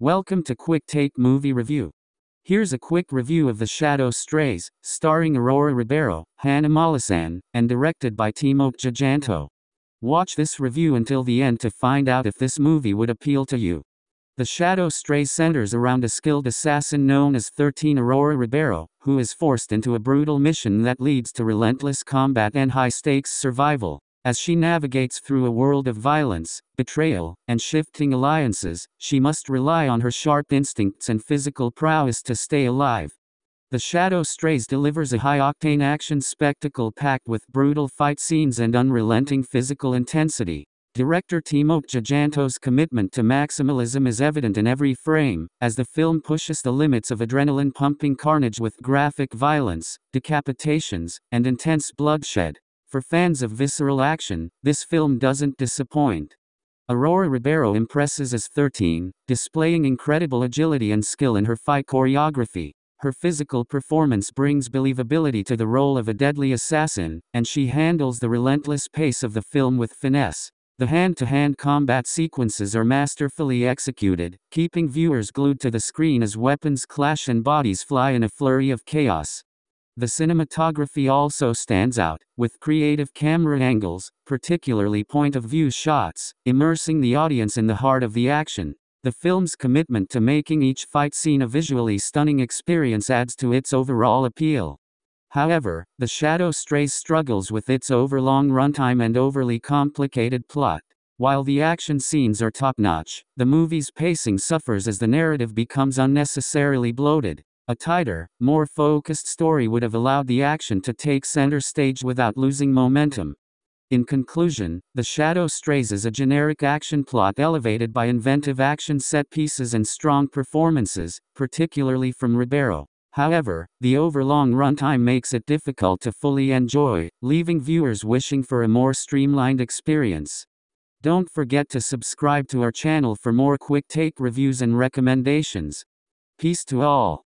Welcome to Quick Take Movie Review. Here's a quick review of The Shadow Strays, starring Aurora Ribero, Hana Malasan, and directed by Timo Tjahjanto. Watch this review until the end to find out if this movie would appeal to you. The Shadow Strays centers around a skilled assassin known as 13 Aurora Ribero, who is forced into a brutal mission that leads to relentless combat and high-stakes survival. As she navigates through a world of violence, betrayal, and shifting alliances, she must rely on her sharp instincts and physical prowess to stay alive. The Shadow Strays delivers a high-octane action spectacle packed with brutal fight scenes and unrelenting physical intensity. Director Timo Tjahjanto's commitment to maximalism is evident in every frame, as the film pushes the limits of adrenaline-pumping carnage with graphic violence, decapitations, and intense bloodshed. For fans of visceral action, this film doesn't disappoint. Aurora Ribero impresses as 13, displaying incredible agility and skill in her fight choreography. Her physical performance brings believability to the role of a deadly assassin, and she handles the relentless pace of the film with finesse. The hand-to-hand combat sequences are masterfully executed, keeping viewers glued to the screen as weapons clash and bodies fly in a flurry of chaos. The cinematography also stands out, with creative camera angles, particularly point-of-view shots, immersing the audience in the heart of the action. The film's commitment to making each fight scene a visually stunning experience adds to its overall appeal. However, The Shadow Strays struggles with its overlong runtime and overly complicated plot. While the action scenes are top-notch, the movie's pacing suffers as the narrative becomes unnecessarily bloated. A tighter, more focused story would have allowed the action to take center stage without losing momentum. In conclusion, The Shadow Strays is a generic action plot elevated by inventive action set pieces and strong performances, particularly from Ribero. However, the overlong runtime makes it difficult to fully enjoy, leaving viewers wishing for a more streamlined experience. Don't forget to subscribe to our channel for more quick take reviews and recommendations. Peace to all.